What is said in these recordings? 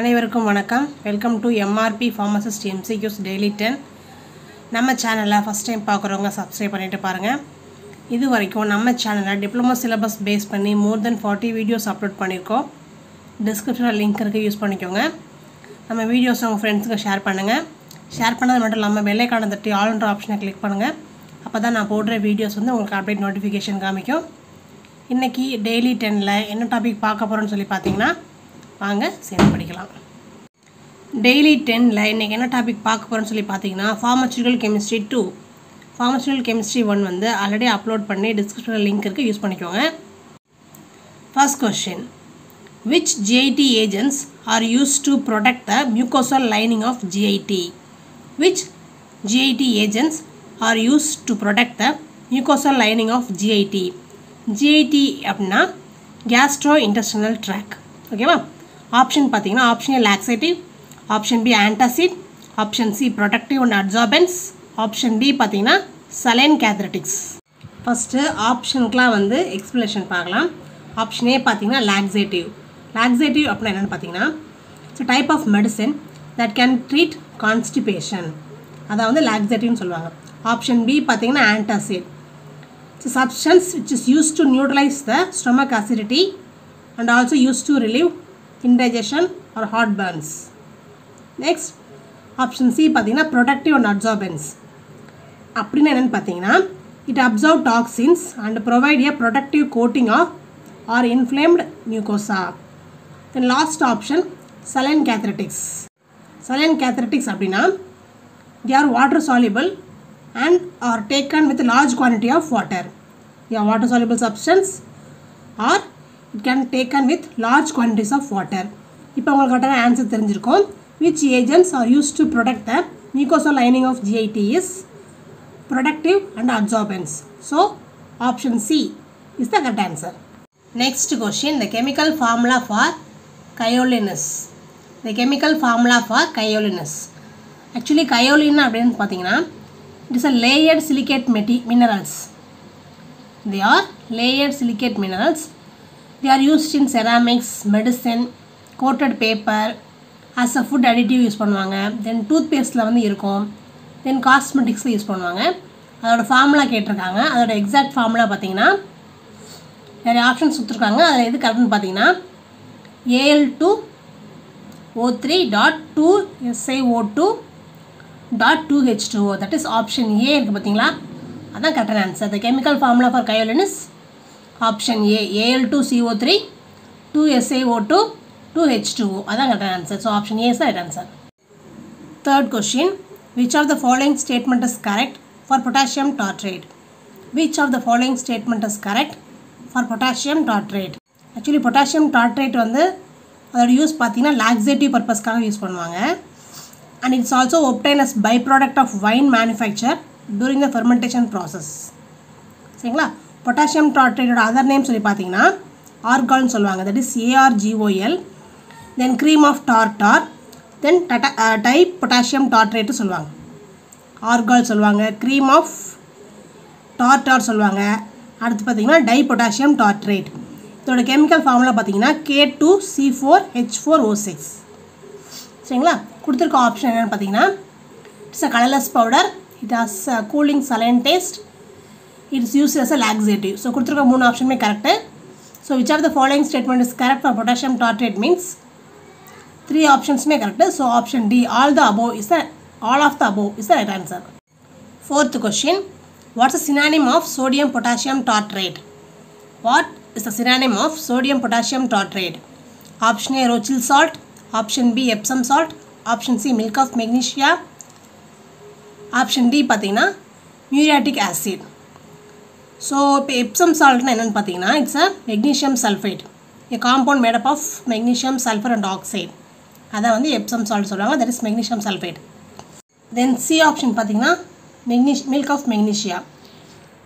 அனைவருக்கும் வணக்கம். Welcome to MRB Pharmacist MCQ's daily 10. நம்ம சேனலில் ஃபஸ்ட் டைம் பார்க்குறவங்க சப்ஸ்கிரைப் பண்ணிவிட்டு பாருங்கள். இது வரைக்கும் நம்ம சேனலில் டிப்ளமோ சிலபஸ் பேஸ் பண்ணி மோர் தென் 40 வீடியோஸ் அப்லோட் பண்ணியிருக்கோம். டிஸ்கிரிப்ஷனில் லிங்க் இருக்குது, யூஸ் பண்ணிக்கோங்க. நம்ம வீடியோஸ் உங்கள் ஃப்ரெண்ட்ஸுக்கு ஷேர் பண்ணுங்கள். ஷேர் பண்ணது மட்டும் இல்லாமல் வெள்ளைக்கான தட்டி ஆல்ன்ற ஆப்ஷனை கிளிக் பண்ணுங்கள். அப்போ தான் நான் போடுற வீடியோஸ் வந்து உங்களுக்கு அப்டேட் நோட்டிஃபிகேஷன் காமிக்கும். இன்றைக்கி டெய்லி 10ல் என்ன டாபிக் பார்க்க போகிறோன்னு சொல்லி பார்த்தீங்கன்னா, வாங்க சேர்ந்து படிக்கலாம். டெய்லி 10ல் இன்றைக்கி என்ன டாபிக் பார்க்க போகிறோன்னு சொல்லி பார்த்தீங்கன்னா, ஃபார்மசூட்டிக்கல் கெமிஸ்ட்ரி 2. ஃபார்மசூட்டிக்கல் கெமிஸ்ட்ரி 1 வந்து ஆல்ரெடி அப்லோட் பண்ணி டிஸ்கிரிப்ஷனில் லிங்க் இருக்குது, யூஸ் பண்ணிக்கோங்க. First question, which GIT agents are use to protect the mucosal lining of GIT? Which GIT agents are use to protect the mucosal lining of GIT? GIT அப்படின்னா Castro intestinal tract, ஓகேவா? Option பார்த்தீங்கன்னா, option A laxative, option B antacid, option C protective and adsorbents, option D பார்த்தீங்கன்னா saline cathartics. First ஆப்ஷனுக்குலாம் வந்து explanation பார்க்கலாம். Option A பார்த்தீங்கன்னா லாக்சேட்டிவ். லாக்சேட்டிவ் அப்படின்னா என்னென்னு பார்த்தீங்கன்னா, it's type of medicine that can treat constipation, அதாவது லாக்சேட்டிவ்னு சொல்லுவாங்க. ஆப்ஷன் B பார்த்தீங்கன்னா antacid. It's a substance which is used to neutralize the stomach acidity and also used to relieve indigestion or heartburns. Next, option C pathina protective and adsorbents. Appadina enna pathina, it absorbs toxins and provide a protective coating of or inflamed mucosa. Then last option, saline cathartics. Saline cathartics appadina, they are water soluble and are taken with large quantity of water. Yeah, water soluble substance or it can taken with large quantities of water. இப்போ உங்களுக்கு கரெக்டான answer தெரிஞ்சிருக்கும். Which agents are used to protect the mucosal lining of GIT is protective and adsorbents. So option C is the correct answer. Next question, the chemical formula for kaolinite. The chemical formula for kaolinite. Actually kaolin அப்படினு பாத்தீங்கன்னா, it is a layered silicate minerals. They are layered silicate minerals. They are used in ceramics, medicine, coated paper, as a food additive use பண்ணுவாங்க. Then toothpaste வந்து இருக்கும். Then cosmetics use பண்ணுவாங்க. அதோட formula கேட்டிருக்காங்க. அதோட exact formula பார்த்தீங்கன்னா நிறைய options கொடுத்துருக்காங்க. அதில் எது கரெக்ட்னு பார்த்தீங்கன்னா Al2O3.2SiO2.2H2O, that is option A இருக்கு பார்த்தீங்களா, அதான் கரெக்டான answer. The chemical formula for kaolin is option A, Al2CO3 2SiO2 2H2O, அதான் கரெக்டான answer. So option A is the right answer. Third question, which of the following statement is correct for potassium tartrate? Which of the following statement is correct for potassium tartrate? Actually potassium tartrate வந்து அதோட use பார்த்தீங்கன்னா லாக்சேட்டிவ் பர்பஸ்க்காக use பண்ணுவாங்க. And it's also obtained as byproduct of wine manufacture during the fermentation process. சரிங்களா? Potassium டார்ட்ரேட்டோட other name சொல்லி பார்த்தீங்கன்னா ஆர்கால்னு சொல்லுவாங்க, that is ARGOL. Then cream of tartar, then tie potassium tartrate சொல்லுவாங்க. ஆர்கால் சொல்லுவாங்க, க்ரீம் ஆஃப் டார்டார் சொல்லுவாங்க. அடுத்து பார்த்தீங்கன்னா டை பொட்டாசியம் டார்ட்ரேட். இதோட கெமிக்கல் ஃபார்முலா பார்த்தீங்கன்னா K2C4H4O6. சரிங்களா? கொடுத்துருக்க ஆப்ஷன் என்னென்னு பார்த்தீங்கன்னா, it's a colourless powder, it has a cooling saline taste, it's use as a laxative. So கொடுத்துருக்க மூணு ஆப்ஷனுமே correct. So which are the following statement is correct for potassium tartrate means three ஆப்ஷன்ஸுமே correct. So option D, all of the above is the right answer. Fourth question, what's a synonym of sodium potassium tartrate? What is the synonym of sodium potassium tartrate? Option A Rochelle salt, option B Epsom salt, option C milk of magnesia, option D பார்த்தீங்கன்னா muriatic acid. So இப்போ Epsom சால்ட்னா என்னென்னு பார்த்தீங்கன்னா, it's a magnesium sulphate, a compound made up of magnesium sulphur and oxide, அதான் வந்து Epsom salt சொல்லுவாங்க, that is magnesium sulphate. Then C option பார்த்தீங்கன்னா milk of magnesia.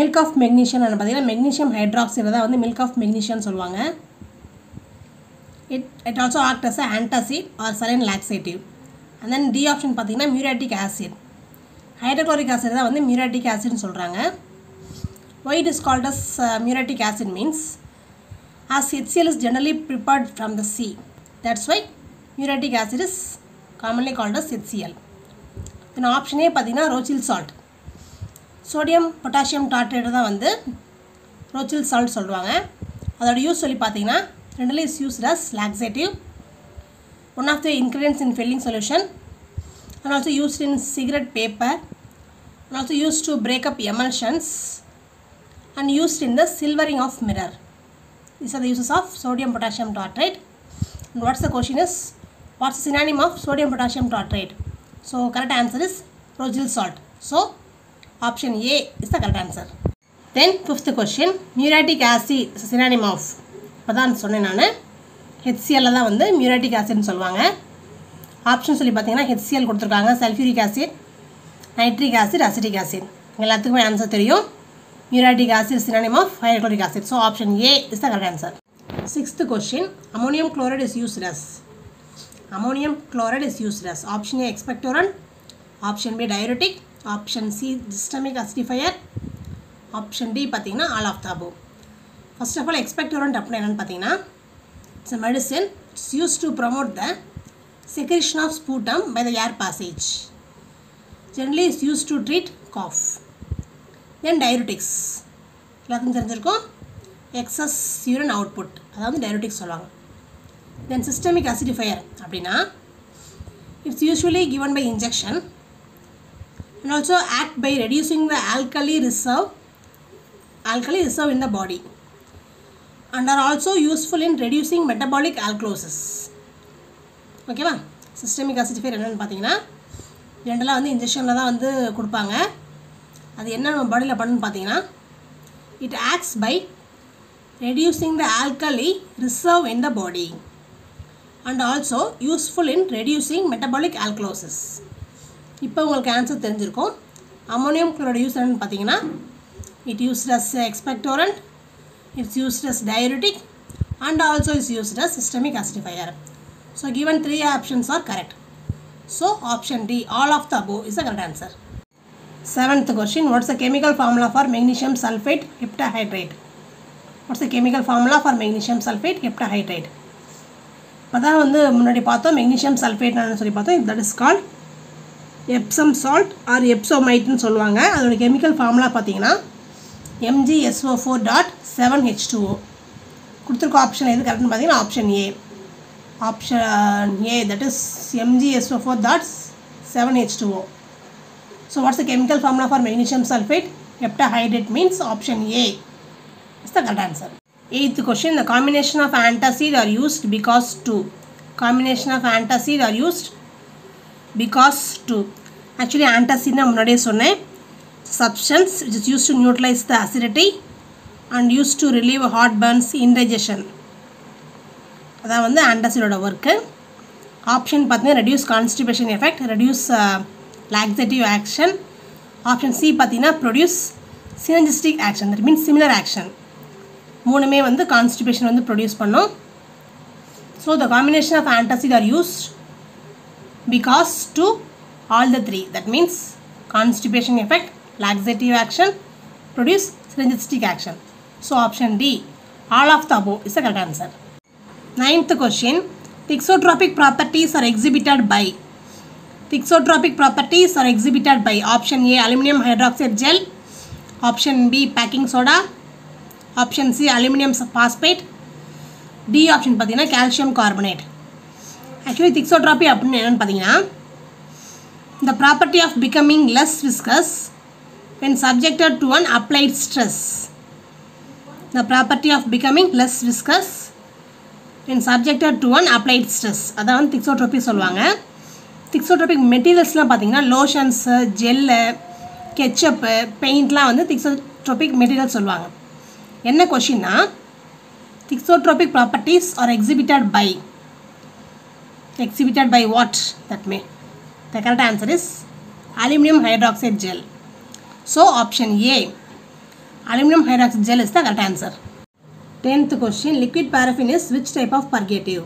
Milk of magnesium பார்த்தீங்கன்னா magnesium hydroxide தான் வந்து மில்க் ஆஃப் மெக்னீஷியம்னு சொல்லுவாங்க. It also acts as an antacid or saline laxative. And then D option பார்த்தீங்கன்னா muriatic acid. Hydrochloric acid தான் வந்து muriatic acidனு சொல்கிறாங்க. Why it is called as muriatic acid means as HCl is generally prepared from the sea. That's why muriatic acid is commonly called as HCl. Then option A பார்த்தீங்கன்னா Rochelle salt, sodium potassium tartrate தான் வந்து ரோச்சில் salt சொல்லுவாங்க. அதோட use சொல்லி பார்த்தீங்கன்னா ரெண்டுலேயும் is used as laxative, one of the ingredients in filling solution, and also used in cigarette paper, and also used to break up emulsions, and used in the silvering of mirror. These are the uses of sodium potassium tartrate. And what's the question is, what's the synonym of sodium potassium tartrate? So correct answer is Rochelle salt. So option A is the correct answer. Then fifth question, muriatic acid is synonym of padan sonne nanu HCl la vande muriatic acid nu solvanga. Option சொல்லி பார்த்தீங்கன்னா HCL கொடுத்துருக்காங்க, sulphuric acid, nitric acid, acetic acid. எல்லாத்துக்குமே answer தெரியும். Muriatic acid synonym of hydrochloric acid. So option A is the correct answer. Sixth question, ammonium chloride is used as option A expectorant, option B diuretic, option C systemic acidifier, option D பார்த்தீங்கன்னா all of the above. First of all expectorant அப்படின்னா என்னென்னு பார்த்தீங்கன்னா it's a medicine, it's use to promote the secretion of sputum by the air passage. Generally is used to treat cough. Then diuretics எல்லாத்துக்கும் தெரிஞ்சிருக்கும், excess urine output, அதாவது diuretics சொல்லுவாங்க. Then systemic acidifier அப்படின்னா it's usually given by injection and also act by reducing the alkali reserve in the body and are also useful in reducing metabolic alkalosis. ஓகேவா? Systemic acidifier என்னென்னு பார்த்தீங்கன்னா ஜென்ரலாக வந்து இன்ஜெக்ஷனில் தான் வந்து கொடுப்பாங்க. அது என்ன நம்ம பாடியில் பண்ணுன்னு பார்த்தீங்கன்னா it acts by reducing the alkali reserve in the body and also useful in reducing metabolic alkalosis. இப்போ உங்களுக்கு ஆன்சர் தெரிஞ்சிருக்கும். அமோனியம் குளோரைட் யூஸ் என்னென்னு பார்த்தீங்கன்னா it used as expectorant, it's used as diuretic and also it's used as systemic acidifier. So given three options are correct. So option D, all of the above is the correct answer. Seventh question, what's the chemical formula for magnesium sulfate heptahydrate? பதான் வந்து முன்னாடி பார்த்தோம் magnesium சல்ஃபேட்னு சொல்லி பார்த்தோம். That is called Epsom salt or எப்சோமைட்னு சொல்லுவாங்க. அதோட கெமிக்கல் ஃபார்முலா பார்த்தீங்கன்னா MgSO4.7H2O. கொடுத்துருக்க ஆப்ஷன் எது கரெக்ட்னு பார்த்தீங்கன்னா option A. That is MgSO4.7H2O. So what's the chemical formula for magnesium sulfate heptahydrate means option A is the correct answer. Eighth question, the combination of antacid are used because two. Actually antacid na munadi sonnai, substance which is used to neutralize the acidity and used to relieve heartburns, indigestion. அதான் வந்து ஆன்டாசிடோட work. Option பார்த்தீங்கன்னா reduce constipation effect, reduce laxative action. Option C பார்த்தீங்கன்னா produce synergistic action, that means similar action. மூணுமே வந்து constipation வந்து produce பண்ணும். So the combination of antacid are used because to all the three, that means constipation effect, laxative action, produce synergistic action. So option D, all of the above is the correct answer. Ninth question, thixotropic properties are exhibited by option A aluminum hydroxide gel, option B packing soda, option C aluminum phosphate, D option pathina calcium carbonate. Actually thixotropy appadina enna pathina the property of becoming less viscous when subjected to an applied stress. அதான் வந்து திக்ஸோட்ரோபி சொல்லுவாங்க. Thixotropic மெட்டீரியல்ஸ்லாம் பார்த்தீங்கன்னா lotions, gel, ketchup, பெயிண்ட்லாம் வந்து thixotropic material சொல்லுவாங்க. என்ன கொஷின்னா thixotropic properties are exhibited by what? That me the correct answer is aluminium hydroxide gel. So option A aluminium hydroxide gel is the correct answer. 10th question, liquid paraffin is which type of purgative?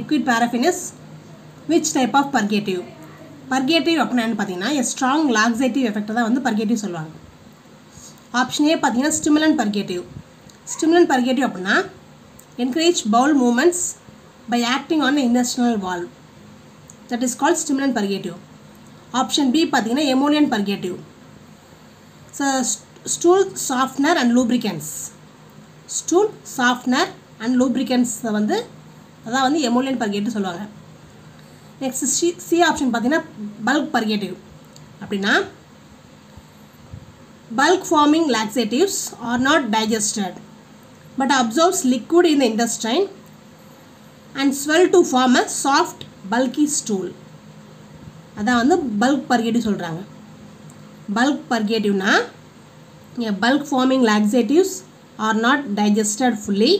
அப்படின்னா என்னன்னு பார்த்தீங்கன்னா a strong laxative effect தான் வந்து purgative சொல்லுவாங்க. Option A பார்த்தீங்கன்னா stimulant purgative. அப்படின்னா encourage bowel movements by acting on the intestinal valve. That is called stimulant purgative. Option B pathina emollient purgative. So stool softener and lubricants. Stool softener and lubricants வந்து அதான் வந்து emollient purgative சொல்லுவாங்க. Next C option pathina bulk purgative. அப்படின்னா bulk forming laxatives are not digested but absorbs liquid in the intestine and swell to form a soft bulky stool. அதான் வந்து bulk purgative சொல்கிறாங்க. Bulk purgativeனா bulk forming laxatives are not digested fully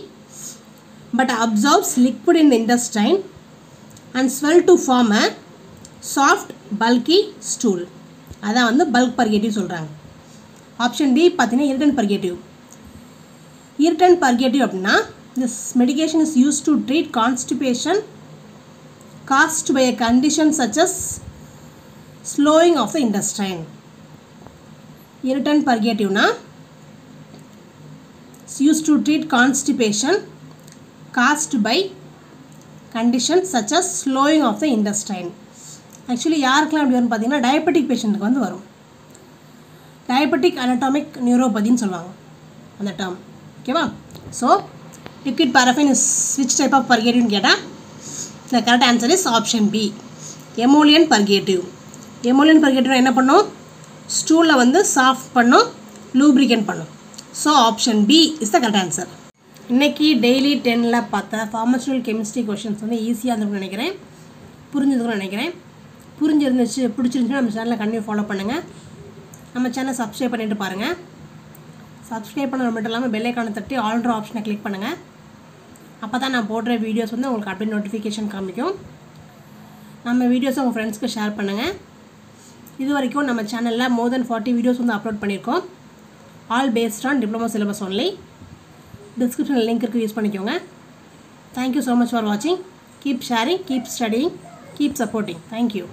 but absorbs liquid in the intestine and swell to form a soft bulky stool. அதான் வந்து bulk purgative சொல்கிறாங்க. Option D பார்த்தீங்கன்னா irritant purgative. Irritant purgative அப்படின்னா this medication is used to treat constipation caused by a condition such as slowing of the intestine. Irritant purgativeனா it's used to treat constipation caused by condition such as slowing of the intestine. Actually யாருக்கெல்லாம் அப்படி வரும்னு பார்த்தீங்கன்னா diabetic patientக்கு வந்து வரும். Diabetic anatomic neuropathyன்னு சொல்லுவாங்க அந்த term. ஓகேவா? So liquid paraffin is which type of purgative கேட்டால் the correct answer is option B, emollient purgative. Emollient purgative என்ன பண்ணும்? ஸ்டூலில் வந்து சாஃப்ட் பண்ணும், லூப்ரிகன் பண்ணும். So option B is the correct answer. இன்றைக்கி டெய்லி 10ல் பார்த்த ஃபார்மசூட்டிக்கல் கெமிஸ்ட்ரி கொஷின்ஸ் வந்து ஈஸியாக இருந்துக்குன்னு நினைக்கிறேன், புரிஞ்சதுக்குன்னு நினைக்கிறேன். புரிஞ்சிருந்துச்சு பிடிச்சிருந்துச்சுன்னா நம்ம சேனலில் கண்டினியூ ஃபாலோ பண்ணுங்கள். நம்ம சேனலை சப்ஸ்கிரைப் பண்ணிட்டு பாருங்கள். சப்ஸ்கிரைப் பண்ண மட்டும் இல்லாமல் பெல் ஐக்கானை தட்டி ஆல்ட்ரு ஆப்ஷனை கிளிக் பண்ணுங்கள். அப்போ தான் நான் போடுற வீடியோஸ் வந்து உங்களுக்கு அப்படியே நோட்டிஃபிகேஷன் காமிக்கும். நம்ம வீடியோஸை உங்கள் ஃப்ரெண்ட்ஸ்க்கு ஷேர் பண்ணுங்கள். இது வரைக்கும் நம்ம சேனலில் மோர் தென் 40 வீடியோஸ் வந்து அப்லோட் பண்ணியிருக்கோம். All based on diploma syllabus only. டிஸ்கிரிப்ஷனில் லிங்க் இருக்குது, யூஸ் பண்ணிக்கோங்க. தேங்க்யூ ஸோ மச் ஃபார் வாட்சிங். Keep sharing, keep studying, keep supporting. Thank you.